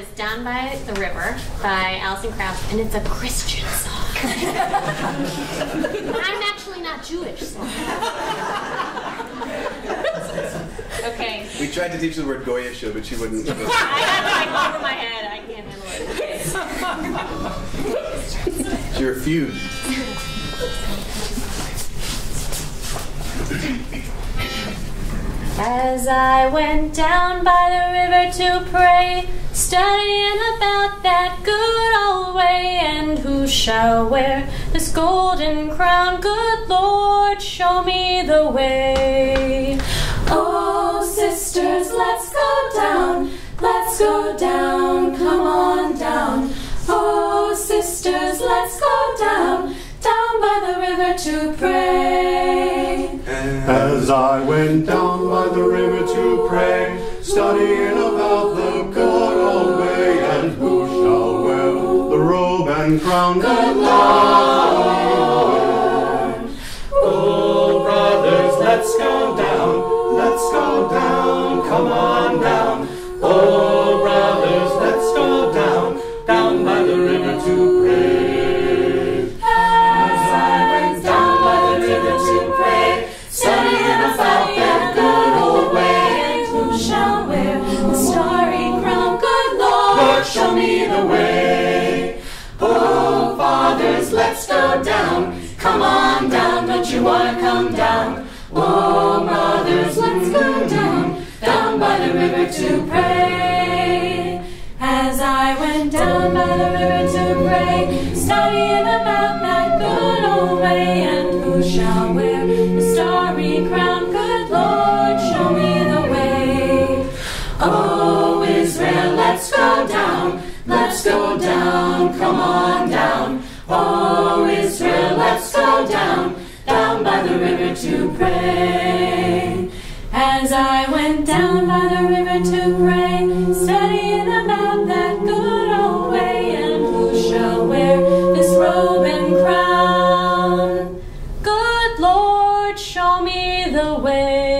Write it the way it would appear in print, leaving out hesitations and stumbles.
is Down by the River by Alison Krauss, and it's a Christian song. I'm actually not Jewish, so. Okay. We tried to teach her the word goyish, but she wouldn't. I had it over my head. I can't handle it. Okay. She refused. As I went down by the river to pray, studying about that good old way, and who shall wear this golden crown? Good Lord, show me the way. Oh, sisters, let's go down, let's go down, come on down. Oh, sisters, let's go down, down by the river to pray. As I went down by the river to pray, studying about the good old way, and who shall wear the robe and crown? Good Lord. Oh, brothers, let's go down, let's go down, come on down. Oh, brothers, let's go down, down by the river to pray. Show me the way. Oh, fathers, let's go down. Come on down, don't you want to come down? Oh, mothers, let's go down, down by the river to pray. As I went down by the river to pray, studying about that good old way, and who shall wear the starry crown? Good Lord, show me the way. Oh, Israel, let's go down. Let's go down, come on down. Oh, Israel, let's go down, down by the river to pray. As I went down by the river to pray, studying about that good old way, and who shall wear this robe and crown? Good Lord, show me the way.